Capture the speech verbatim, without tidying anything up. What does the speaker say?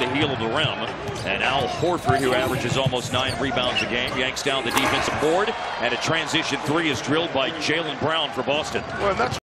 the heel of the rim. And Al Horford, who averages almost nine rebounds a game, yanks down the defensive board. And a transition three is drilled by Jaylen Brown for Boston. Well, that's